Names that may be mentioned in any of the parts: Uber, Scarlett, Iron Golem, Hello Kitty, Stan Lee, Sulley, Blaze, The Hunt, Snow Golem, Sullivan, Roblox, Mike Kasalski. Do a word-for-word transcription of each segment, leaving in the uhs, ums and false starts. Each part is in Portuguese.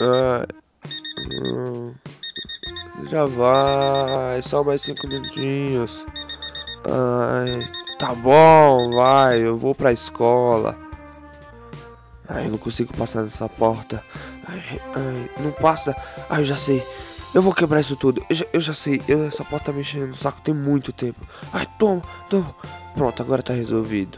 Ah, hum, já vai, só mais cinco minutinhos. Ai, tá bom, vai, eu vou pra escola. Ai, eu não consigo passar nessa porta. Ai, ai, não passa. Ai, eu já sei. Eu vou quebrar isso tudo. Eu já, eu já sei. Eu, essa porta tá mexendo no saco tem muito tempo. Ai, toma, toma. Pronto, agora tá resolvido.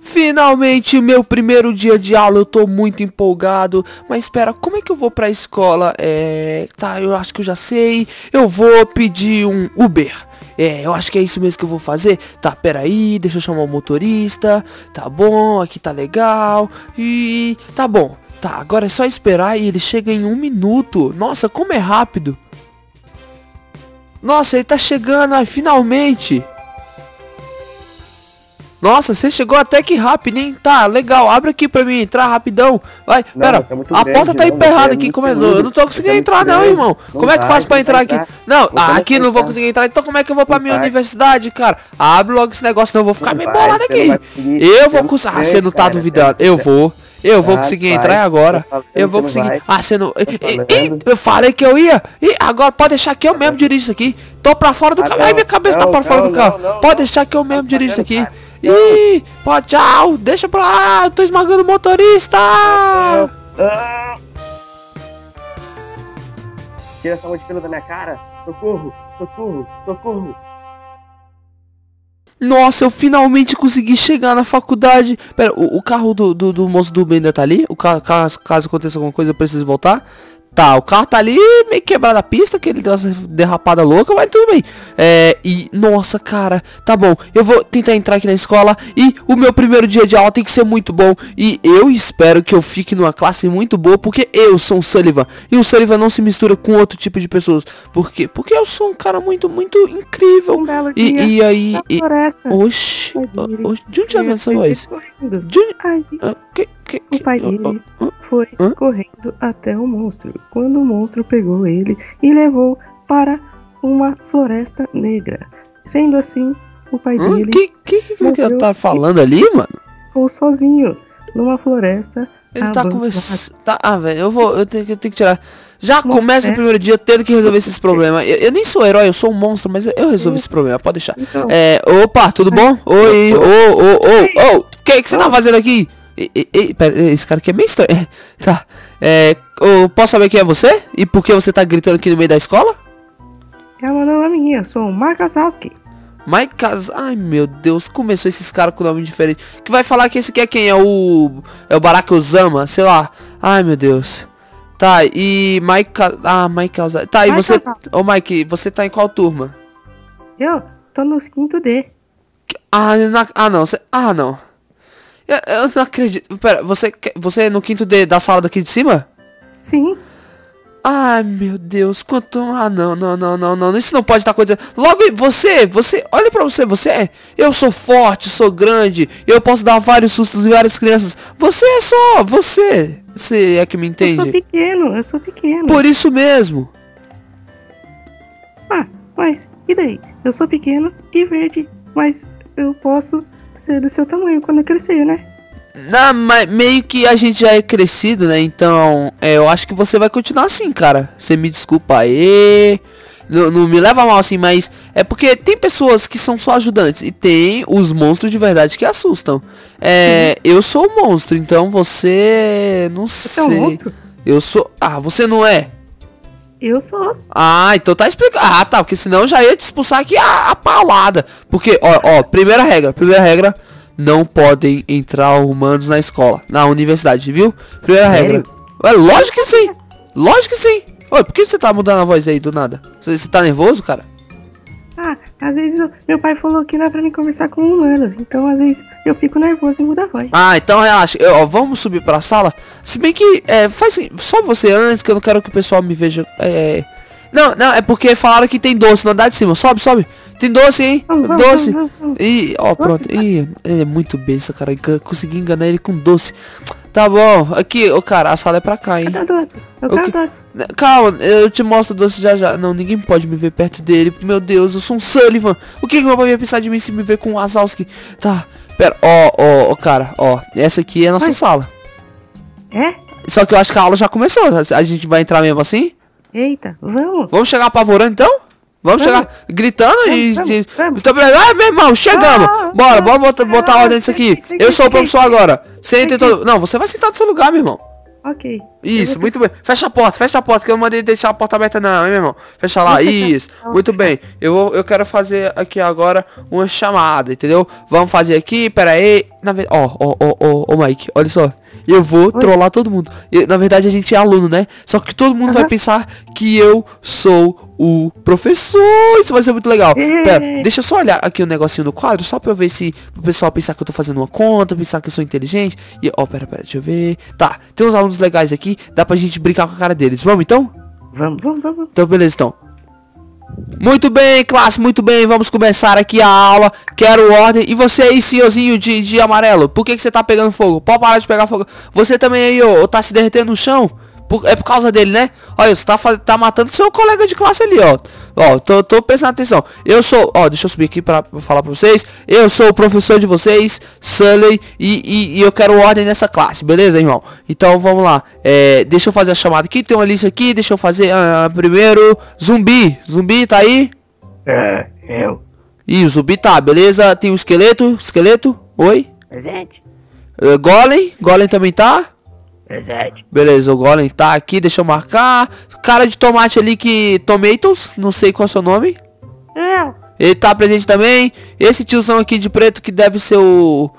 Finalmente, meu primeiro dia de aula, eu tô muito empolgado. Mas espera, como é que eu vou pra escola? É... Tá, eu acho que eu já sei. Eu vou pedir um Uber. É, eu acho que é isso mesmo que eu vou fazer. Tá, peraí, deixa eu chamar o motorista. Tá bom, aqui tá legal. E... tá bom. Tá, agora é só esperar e ele chega em um minuto. Nossa, como é rápido. Nossa, ele tá chegando, ai, finalmente. Nossa, você chegou até que rápido, hein? Tá, legal, abre aqui pra mim entrar rapidão. Vai, não, pera, é a grande, porta tá emperrada aqui, como é? Duro, eu não tô conseguindo entrar não, grande, irmão. Não como dá, é que faz pra entrar aqui? Entrar. Não, ah, aqui não vou conseguir entrar, então como é que eu vou pra não minha vai. Universidade, cara? Abre logo esse negócio, senão eu vou ficar meio bolado aqui. Eu vou conseguir, ah, você não tá duvidando, eu vou. Eu vou conseguir ah, entrar agora. Eu vou conseguir. Ah, você não. Ih, eu falei que eu ia. Ih, agora pode deixar que eu mesmo dirijo isso aqui. Tô pra fora do carro. Ai, minha cabeça tá pra fora do carro. Pode deixar que eu mesmo dirijo isso aqui. Ih, pode, tchau. Deixa pra lá. Eu tô esmagando o motorista. Tira essa mochila da minha cara. Socorro, socorro, socorro. Nossa, eu finalmente consegui chegar na faculdade. Pera, o, o carro do, do, do moço do bem ainda tá ali? O carro, caso, caso aconteça alguma coisa, eu preciso voltar. Tá, o carro tá ali, meio quebrado a pista, que ele deu essa derrapada louca, mas tudo bem. É, e, nossa, cara, tá bom. Eu vou tentar entrar aqui na escola e o meu primeiro dia de aula tem que ser muito bom. E eu espero que eu fique numa classe muito boa, porque eu sou um Sullivan. E o Sullivan não se mistura com outro tipo de pessoas. Por quê? Porque eu sou um cara muito, muito incrível. Um belo e, dia e aí... E... Oxi, oxi, de onde já vem essa voz? De onde... Ai, ah, que... Que, que, o pai dele uh, uh, uh, foi uh? correndo até o monstro, quando o monstro pegou ele e levou para uma floresta negra. Sendo assim, o pai uh? dele... Que que, que, que ele tá falando ali, mano? Ficou sozinho, numa floresta. Ele tá conversando... Tá, ah, velho, eu vou... Eu tenho, eu tenho que tirar... Já Bom, começa é. o primeiro dia tendo que resolver esses problemas. Eu, eu nem sou herói, eu sou um monstro, mas eu, eu resolvo esse problema, pode deixar. Então, é, opa, tudo bom? Oi, ô, ô, ô, ô, o que que você tá fazendo aqui? E, e, e, pera, esse cara aqui é meio estranho. É, tá. É, eu posso saber quem é você? E por que você tá gritando aqui no meio da escola? Ela não é minha, eu sou o Mike Kasalski. Mike Kas... Ai, meu Deus. Começou esses caras com nome diferente. Que vai falar que esse aqui é quem? É o... É o Barack Osama? Sei lá. Ai, meu Deus. Tá, e... Mike Kas... Ah, Mike Kasalski. Tá, Mike e você... Kasalski. Ô, Mike, você tá em qual turma? Eu tô no quinto D. Ah, na... ah não. Cê... Ah, não. Eu não acredito. Pera, você, você é no quinto D da sala daqui de cima? Sim. Ai, meu Deus, quanto... Ah, não, não, não, não, não, isso não pode estar acontecendo. Logo, você, você, olha pra você, você é... Eu sou forte, sou grande, eu posso dar vários sustos em várias crianças. Você é só, você, você é que me entende? Eu sou pequeno, eu sou pequeno. Por isso mesmo. Ah, mas, e daí? Eu sou pequeno e verde, mas eu posso... ser do seu tamanho quando eu crescer, né? Não, mas meio que a gente já é crescido, né? Então, é, eu acho que você vai continuar assim, cara. Você me desculpa aí. Não, não me leva mal assim, mas... É porque tem pessoas que são só ajudantes. E tem os monstros de verdade que assustam. É, eu sou um monstro, então você... Não sei. Você é um monstro? Eu sou... Ah, você não é? Eu sou. Ah, então tá explicando. Ah, tá, porque senão eu já ia te expulsar aqui a, a paulada. Porque, ó, ó, primeira regra, primeira regra, não podem entrar humanos na escola, na universidade, viu? Primeira Sério? regra. É, lógico que sim, lógico que sim. Oi, por que você tá mudando a voz aí do nada? Você, você tá nervoso, cara? Ah, às vezes eu, meu pai falou que não é pra mim conversar com humanos, então às vezes eu fico nervoso e mudo a voz. Ah, então relaxa, eu, ó, vamos subir pra sala. Se bem que, é, faz só você antes, que eu não quero que o pessoal me veja, é... Não, não, é porque falaram que tem doce no andar de cima, sobe, sobe. Tem doce, hein? Vamos, vamos, doce. Vamos, vamos, vamos. Ih, ó, pronto. Doce, Ih, ele é muito besta, cara, eu consegui enganar ele com doce. Tá bom, aqui, ô cara, a sala é pra cá, hein? Eu quero doce, eu quero doce. Calma, eu te mostro o doce já já. Não, ninguém pode me ver perto dele. Meu Deus, eu sou um Sullivan. O que que meu pai ia pensar de mim se me ver com o Kasalski? Tá, pera, ó, ó, ó, cara, ó. Essa aqui é a nossa Ai. sala. É? Só que eu acho que a aula já começou. A gente vai entrar mesmo assim? Eita, vamos. Vamos chegar apavorando então? Vamos, vamos chegar gritando vamos, e... Vamos, vamos. Ah, meu irmão, chegamos. Ah, bora, vamos botar, botar ah, ordem nisso aqui. Aqui, aqui. Eu sou o professor agora. Senta em todo... Não, você vai sentar no seu lugar, meu irmão. Ok. Isso, muito bem. Fecha a porta, fecha a porta, que eu não mandei deixar a porta aberta não, hein, meu irmão? Fecha lá, isso. Muito bem. Eu, vou, eu quero fazer aqui agora uma chamada, entendeu? Vamos fazer aqui, pera aí. Na verdade, ó, ó, ó, ó, Mike, olha só. Eu vou Oi? trollar todo mundo. Eu, na verdade, a gente é aluno, né? Só que todo mundo uh-huh. vai pensar que eu sou o professor. Isso vai ser muito legal. Pera, deixa eu só olhar aqui o um negocinho no quadro, só pra eu ver se o pessoal pensar que eu tô fazendo uma conta, pensar que eu sou inteligente. E, ó, pera, pera, deixa eu ver. Tá, tem uns alunos legais aqui, dá pra gente brincar com a cara deles. Vamos, então? Vamos, vamos, vamos. Então, beleza, então. Muito bem, classe, muito bem, vamos começar aqui a aula. Quero ordem. E você aí, senhorzinho de, de amarelo, por que, que você tá pegando fogo? Pode parar de pegar fogo. Você também aí, ó, tá se derretendo no chão? Por, é por causa dele, né? Olha, você tá, tá matando seu colega de classe ali, ó. Ó, tô, tô prestando atenção. Eu sou, ó, deixa eu subir aqui pra, pra falar pra vocês. Eu sou o professor de vocês, Sulley, e, e, e eu quero ordem nessa classe, beleza, irmão? Então, vamos lá. É, deixa eu fazer a chamada aqui, tem uma lista aqui, deixa eu fazer. Uh, primeiro, zumbi. Zumbi, tá aí? É, eu. Ih, o zumbi tá, beleza. Tem o esqueleto, esqueleto, oi? Presente. Uh, golem, golem também tá? Presente. Beleza, o Golem tá aqui, deixa eu marcar. Cara de tomate ali que... Tomatoes, não sei qual é o seu nome. Eu. Ele tá presente também. Esse tiozão aqui de preto que deve ser o...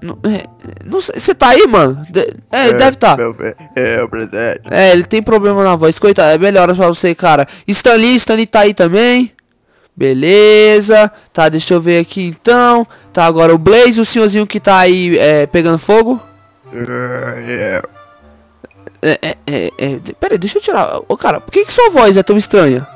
Não, não sei, você tá aí, mano? De... É, ele deve tá. É, eu presente. É, ele tem problema na voz, coitado, é melhor pra você, cara. Stan Lee, Stan Lee tá aí também. Beleza. Tá, deixa eu ver aqui então. Tá, agora o Blaze, o senhorzinho que tá aí é, pegando fogo. Eu. É, é, é, é, pera aí, deixa eu tirar. Ô, cara, por que, que sua voz é tão estranha?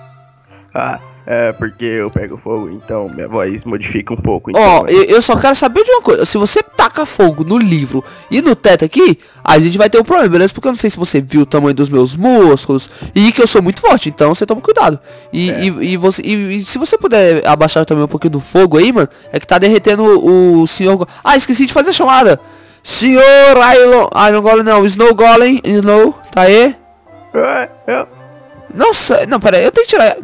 Ah, é porque eu pego fogo, então minha voz modifica um pouco. Ó, então, eu, eu só quero saber de uma coisa. Se você taca fogo no livro e no teto aqui, a gente vai ter um problema, beleza? Porque eu não sei se você viu o tamanho dos meus músculos e que eu sou muito forte, então você toma cuidado. E, é. e, e, você, e, e se você puder abaixar também um pouquinho do fogo aí, mano, é que tá derretendo o, o senhor... Ah, esqueci de fazer a chamada. Senhor Iron, Iron Golem não, Snow Golem, Snow, tá aí? Nossa, não, pera aí, eu tenho que tirar.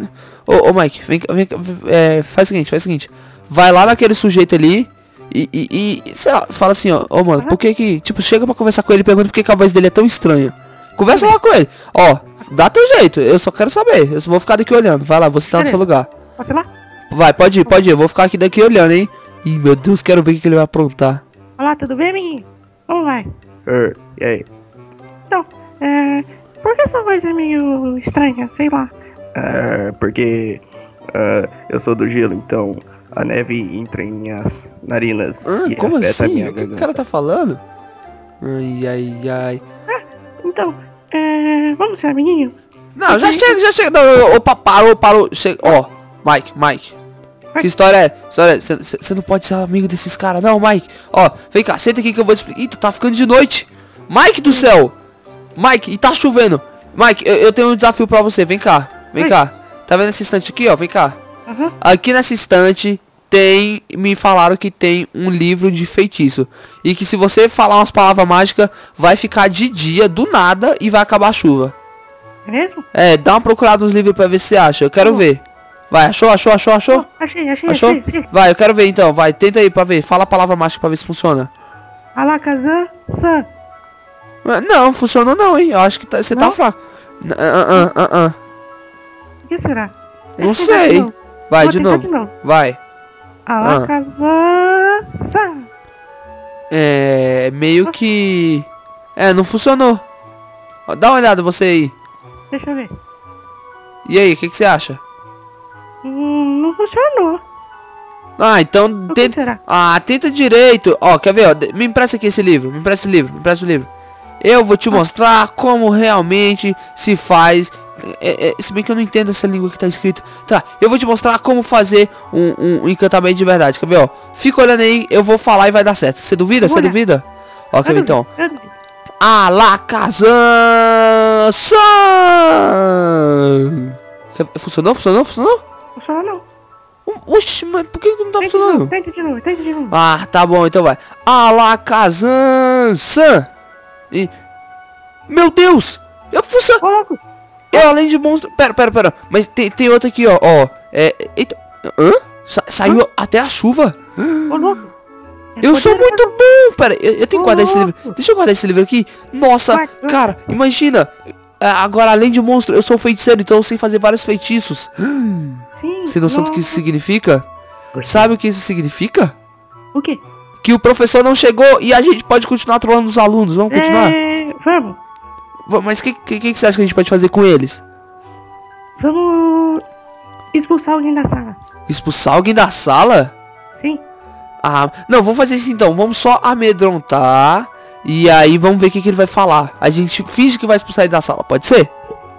Ô, ô Mike, vem, vem, é, faz o seguinte, faz o seguinte. Vai lá naquele sujeito ali e, e, e sei lá, fala assim, ó, ô mano, por que que, tipo, chega pra conversar com ele e pergunta por que que a voz dele é tão estranha. Conversa lá com ele, ó, dá teu jeito, eu só quero saber, eu só vou ficar daqui olhando, vai lá, você tá no seu lugar. Posso ir lá? Vai, pode ir, pode ir, eu vou ficar aqui daqui olhando, hein. Ih, meu Deus, quero ver o que que ele vai aprontar. Olá, tudo bem, menino? Como vai? Uh, e aí? Então, é... Por que essa voz é meio estranha? Sei lá. Uh, porque... Uh, eu sou do gelo, então... A neve entra em minhas narinas. Ah, e como assim? O que o cara tá falando? Ai, ai, ai... Ah, então... É... Vamos ser amiguinhos? Não, já chega, já chega... Opa, parou, parou... Chega... Ó, Mike, Mike... Que história é? História é? Você não pode ser amigo desses caras, não, Mike. Ó, vem cá, senta aqui que eu vou te explicar. Ih, tá ficando de noite. Mike do céu. Mike, e tá chovendo. Mike, eu, eu tenho um desafio pra você. Vem cá, vem Oi. cá. Tá vendo essa estante aqui, ó? Vem cá. Uhum. Aqui nessa estante tem... Me falaram que tem um livro de feitiço. E que se você falar umas palavras mágicas, vai ficar de dia, do nada, e vai acabar a chuva. É mesmo? É, dá uma procurada nos livros pra ver se você acha. Eu quero uhum. ver. Vai, achou, achou, achou, achou? Oh, achei, achei, achou? Achei, achei. Vai, eu quero ver então, vai, tenta aí pra ver. Fala a palavra mágica pra ver se funciona. Alakazam, san. Não, funcionou não, hein? Eu acho que você tá, tá fraco. Ah, ah, ah, ah. O que será? Não eu sei. De vai, de novo. de novo. Vai. Alakazam, san. É, meio oh. que... É, não funcionou. Dá uma olhada você aí. Deixa eu ver. E aí, o que, que você acha? Não funcionou. Ah, então tenta... Será? Ah, tenta direito. Ó, quer ver? Ó, me empresta aqui esse livro. Me empresta esse livro. Me empresta o livro. Eu vou te ah. mostrar como realmente se faz. É, é, se bem que eu não entendo essa língua que tá escrito. Tá, eu vou te mostrar como fazer um, um, um encantamento de verdade. Quer ver? Ó, fica olhando aí. Eu vou falar e vai dar certo. Você duvida? Você duvida? Ok, então. Alakazam. Funcionou? Funcionou? Funcionou? Funcionou não. Oxi, mas por que não tá funcionando? Tenta de novo, tenta de novo. Ah, tá bom, então vai. Alakazam, san. E Meu Deus! Eu funciona! Eu, além de monstro... Pera, pera, pera. Mas tem, tem outra aqui, ó. ó. É... Eita... Hã? Sa saiu Hã? até a chuva. Ô, louco. Eu sou muito bom. Pera, eu, eu tenho que guardar esse livro. Deixa eu guardar esse livro aqui. Nossa, cara, imagina. Agora, além de monstro, eu sou feiticeiro, então eu sei fazer vários feitiços. Sim. Você tem noção do que isso significa? Sabe o que isso significa? O quê? Que o professor não chegou e a gente pode continuar trolando os alunos. Vamos continuar? É, vamos. Mas o que, que, que você acha que a gente pode fazer com eles? Vamos expulsar alguém da sala. Expulsar alguém da sala? Sim. Ah, não, vamos fazer isso então. Vamos só amedrontar. E aí vamos ver o que, que ele vai falar. A gente finge que vai expulsar ele da sala, pode ser?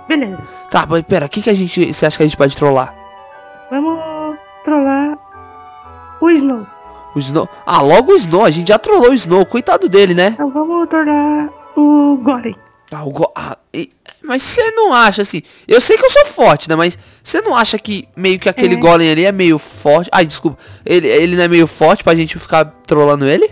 Beleza. Tá, mas pera, o que, que a gente, você acha que a gente pode trollar? Vamos trollar o Snow. O Snow? Ah, logo o Snow. A gente já trollou o Snow. Coitado dele, né? Então vamos trollar o Golem. Ah, o go... ah, e... Mas você não acha assim? Eu sei que eu sou forte, né? Mas você não acha que meio que aquele é. Golem ali é meio forte? Ai, desculpa. Ele, ele não é meio forte pra gente ficar trollando ele?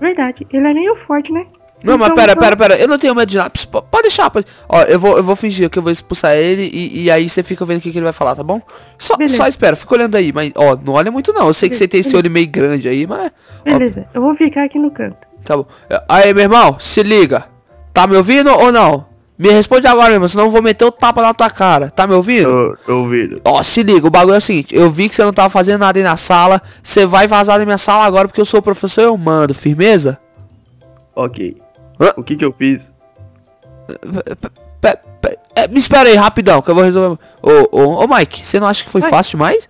Verdade, ele é meio forte, né? Não, então, mas pera, pera, pera. Eu não tenho medo de nada. Pode deixar, pode. Ó, eu vou, eu vou fingir que eu vou expulsar ele e, e aí você fica vendo o que, que ele vai falar, tá bom? Só, só espera, fica olhando aí. Mas, ó, não olha muito não. Eu sei Beleza. que você tem esse olho meio grande aí, mas... Beleza, ó, eu vou ficar aqui no canto. Tá bom. Aí, meu irmão, se liga. Tá me ouvindo ou não? Me responde agora, irmão, senão eu vou meter o tapa na tua cara. Tá me ouvindo? Tô, tô ouvindo. Ó, se liga, o bagulho é o seguinte. Eu vi que você não tava fazendo nada aí na sala. Você vai vazar da minha sala agora porque eu sou o professor e eu mando. Firmeza? Ok. Hã? O que que eu fiz? É, me espera aí, rapidão, que eu vou resolver. Ô, ô, ô Mike, você não acha que foi Mike. fácil demais?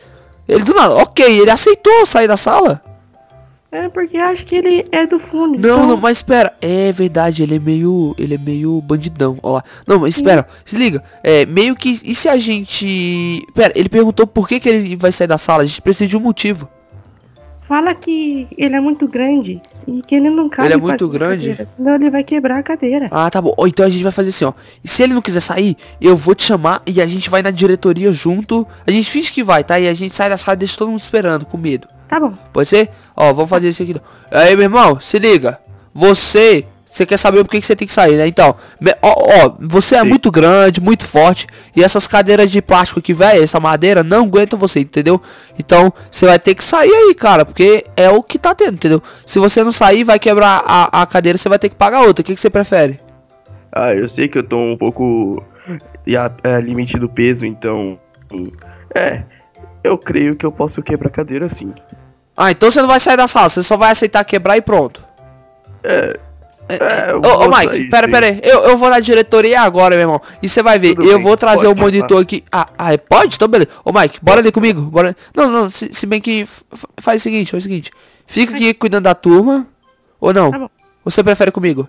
Ele do nada, ok, ele aceitou sair da sala. É porque acho que ele é do fundo. Não, então... não, mas espera. É verdade, ele é meio, ele é meio bandidão. Ó lá. Não, mas espera. Sim. Se liga. É meio que e se a gente? Pera, ele perguntou por que que ele vai sair da sala. A gente precisa de um motivo. Fala que ele é muito grande e que ele não cabe. Ele é muito grande. Não, ele vai quebrar a cadeira. Ah, tá bom. Ó, então a gente vai fazer assim, ó. E se ele não quiser sair, eu vou te chamar e a gente vai na diretoria junto. A gente finge que vai, tá? E a gente sai da sala e deixa todo mundo esperando com medo. Tá bom. Pode ser? Ó, vamos fazer isso aqui. Aí, meu irmão, se liga. Você, você quer saber por que você tem que sair, né? Então, ó, ó você é Sim. muito grande, muito forte. E essas cadeiras de plástico aqui, velho, essa madeira, não aguenta você, entendeu? Então, você vai ter que sair aí, cara. Porque é o que tá tendo, entendeu? Se você não sair, vai quebrar a, a cadeira, você vai ter que pagar outra. O que, que você prefere? Ah, eu sei que eu tô um pouco... E a, a limite do peso, então... É... Eu creio que eu posso quebrar a cadeira sim. Ah, então você não vai sair da sala, você só vai aceitar quebrar e pronto. É. é eu ô, ô Mike, sair, pera, sim. pera aí. Eu, eu vou na diretoria agora, meu irmão. E você vai ver, Tudo eu bem, vou trazer o um monitor aqui. Ah, ah, pode? Então beleza. Ô Mike, bora ali comigo. Bora. Não, não, se, se bem que. Faz o seguinte, faz o seguinte. Fica aqui cuidando da turma. Ou não? Tá bom. Você prefere comigo?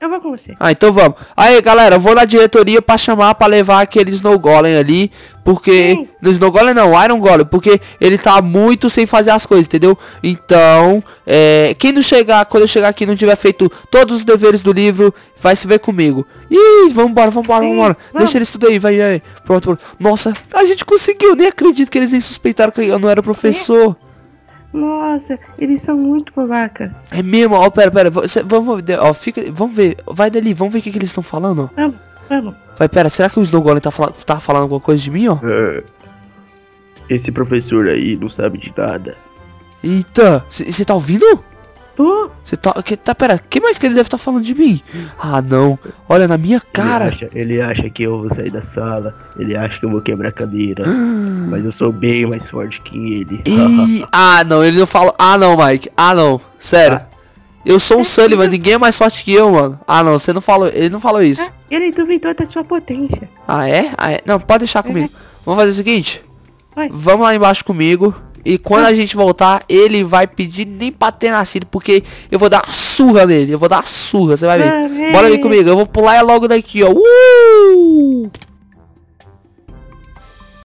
Eu vou com você. Ah, então vamos. Aí, galera, eu vou na diretoria pra chamar, pra levar aquele Snow Golem ali. Porque... Sim. No Snow Golem não, Iron Golem. Porque ele tá muito sem fazer as coisas, entendeu? Então, é... Quem não chegar, quando eu chegar aqui não tiver feito todos os deveres do livro, vai se ver comigo. Ih, vambora, vambora, Sim, vambora. Vamos. Deixa eles tudo aí, vai, vai. Pronto, pronto. Nossa, a gente conseguiu. Nem acredito que eles nem suspeitaram que eu não era professor. Sim. Nossa, eles são muito babacas. É mesmo? Ó, oh, pera, pera. Cê, vamos, ó, fica, vamos ver. Vai dali, vamos ver o que, que eles estão falando. Vamos, vamos. Vai, pera, será que o Snow Golem tá, fala, tá falando alguma coisa de mim, ó? É, esse professor aí não sabe de nada. Eita, você tá ouvindo? Tô. Você tá, que, tá, pera, que mais que ele deve estar tá falando de mim? Ah, não. Olha, na minha cara. Ele acha, ele acha que eu vou sair da sala. Ele acha que eu vou quebrar a cadeira. Mas eu sou bem mais forte que ele. E... ah, não, ele não fala. Ah, não, Mike. Ah, não. Sério. Ah. Eu sou um é Sullivan, que... ninguém é mais forte que eu, mano. Ah, não, você não falou. Ele não falou isso. Ah, ele duvidou da sua potência. Ah, é? Ah, é? Não, pode deixar é. comigo. Vamos fazer o seguinte. Vai. Vamos lá embaixo comigo. E quando a gente voltar, ele vai pedir nem pra ter nascido, porque eu vou dar uma surra nele, eu vou dar uma surra, você vai ver. Bora vir comigo, eu vou pular logo daqui, ó. Uh!